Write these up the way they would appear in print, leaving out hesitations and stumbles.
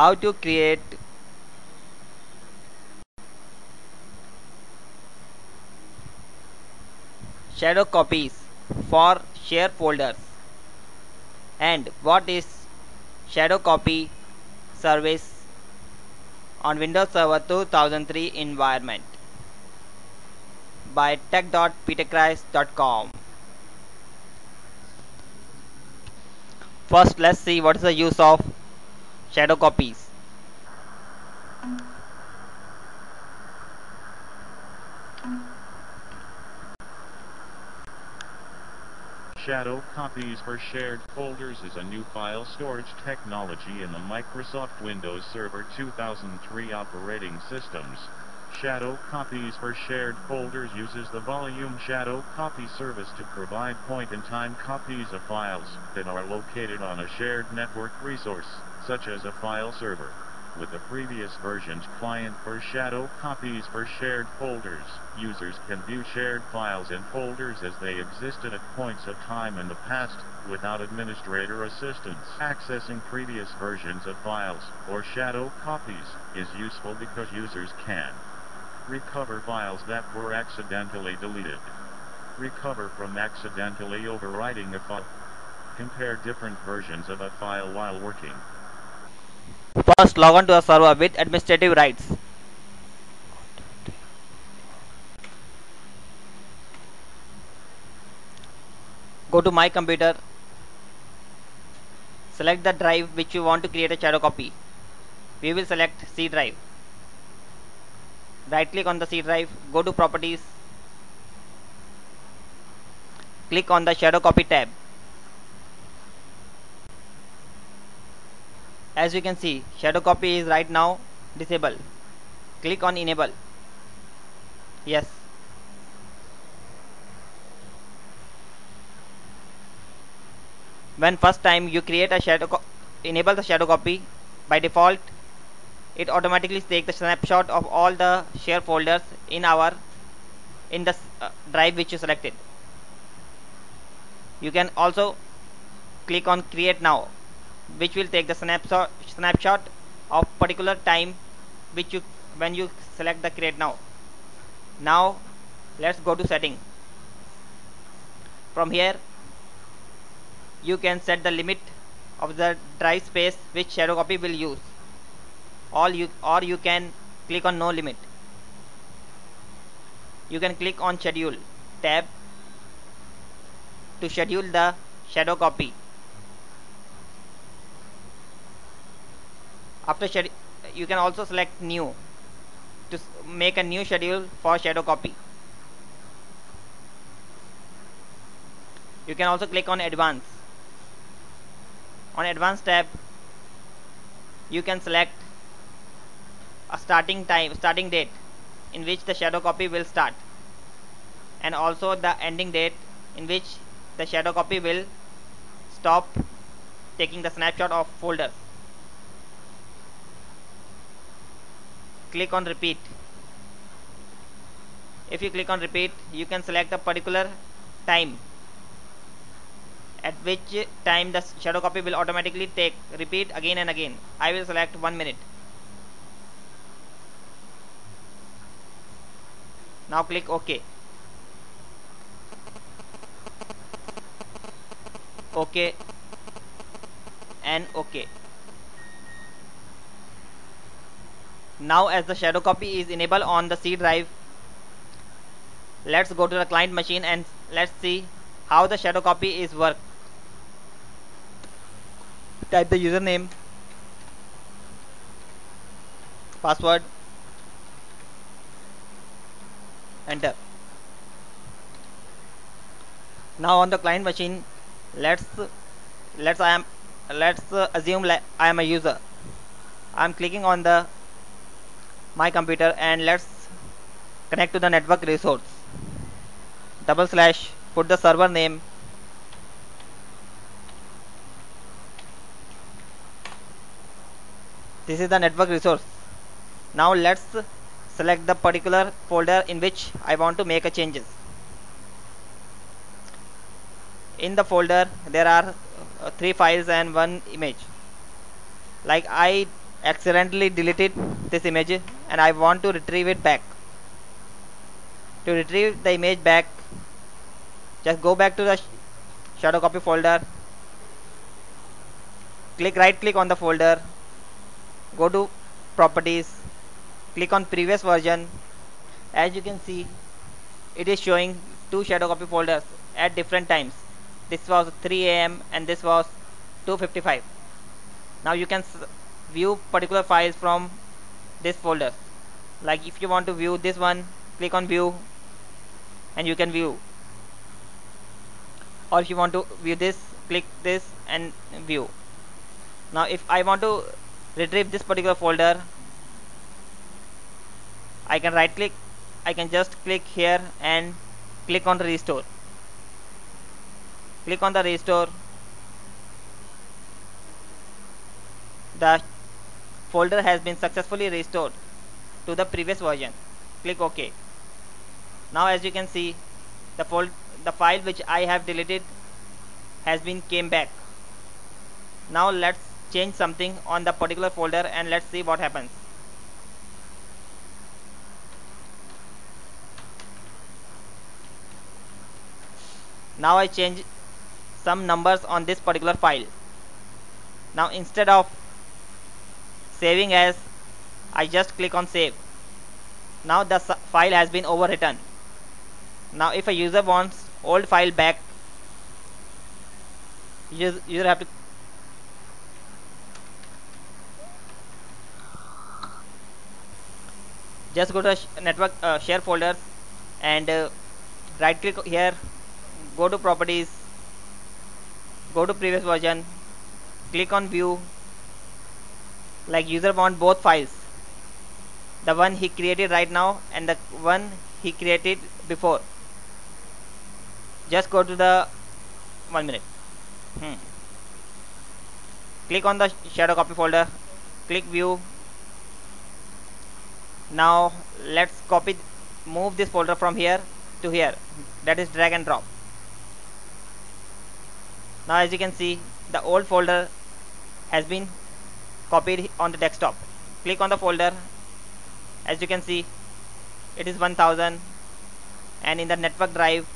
how to create shadow copies for shared folders and what is shadow copy service on Windows Server 2003 environment by tech.peterchris.com. First, let's see what is the use of shadow copies. Shadow copies for shared folders is a new file storage technology in the Microsoft Windows Server 2003 operating systems. Shadow copies for shared folders uses the Volume Shadow Copy Service to provide point-in-time copies of files that are located on a shared network resource, such as a file server. With the previous version's client for shadow copies for shared folders, users can view shared files and folders as they existed at points of time in the past, without administrator assistance. Accessing previous versions of files, or shadow copies, is useful because users can recover files that were accidentally deleted, recover from accidentally overwriting a file, compare different versions of a file while working. First, log on to a server with administrative rights. Go to My Computer. Select the drive which you want to create a shadow copy. We will select C drive. Right click on the C drive, go to Properties, click on the Shadow Copy tab. As you can see, shadow copy is right now disabled. Click on Enable. Yes. When first time you create a enable the shadow copy, by default it automatically takes the snapshot of all the shared folders in the drive which you selected. You can also click on Create Now, which will take the snapshot of particular time which you when you select the Create Now. Now let's go to Setting. From here you can set the limit of the drive space which shadow copy will use. Or you can click on No Limit. You can click on Schedule tab to schedule the shadow copy. After schedule, you can also select New to make a new schedule for shadow copy. You can also click on Advanced. On Advanced tab, you can select a starting date in which the shadow copy will start, and also the ending date in which the shadow copy will stop taking the snapshot of folders. Click on Repeat. If you click on Repeat, you can select a particular time at which time the shadow copy will automatically repeat again and again. I will select 1 minute. Now click OK. OK and OK. Now as the shadow copy is enabled on the C drive, let's go to the client machine and let's see how the shadow copy is worked. Type the username, password, enter. Now on the client machine, let's assume I am a user. I am clicking on the My Computer and let's connect to the network resource. / put the server name, this is the network resource. Now let's select the particular folder in which I want to make a changes. In the folder there are 3 files and 1 image. Like I accidentally deleted this image and I want to retrieve it back. To retrieve the image back, just go back to the shadow copy folder, right click on the folder, go to properties, click on previous version. As you can see, it is showing two shadow copy folders at different times. This was 3 AM and this was 2:55. Now you can view particular files from this folder. Like if you want to view this one, click on view and you can view, or if you want to view this, click this and view. Now if I want to retrieve this particular folder, I can right click, I can just click here and click on restore. Click on the restore, the folder has been successfully restored to the previous version. Click OK. Now as you can see, the file which I have deleted has been came back. Now let's change something on the particular folder and let's see what happens. Now I change some numbers on this particular file. Now instead of saving as, I just click on save. Now the file has been overwritten. Now if a user wants old file back, user have to just go to network share folders and right click here, go to properties, go to previous version, click on view. Like user want both files, the one he created right now and the one he created before. Just go to the 1 minute. Click on the shadow copy folder, click view. Now let's move this folder from here to here, that is drag and drop. Now as you can see, the old folder has been copied on the desktop. Click on the folder, as you can see it is 1000, and in the network drive,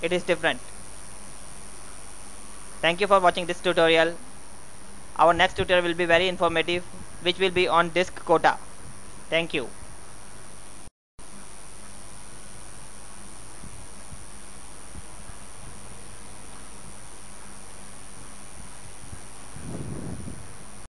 it is different. Thank you for watching this tutorial. Our next tutorial will be very informative, which will be on disk quota. Thank you.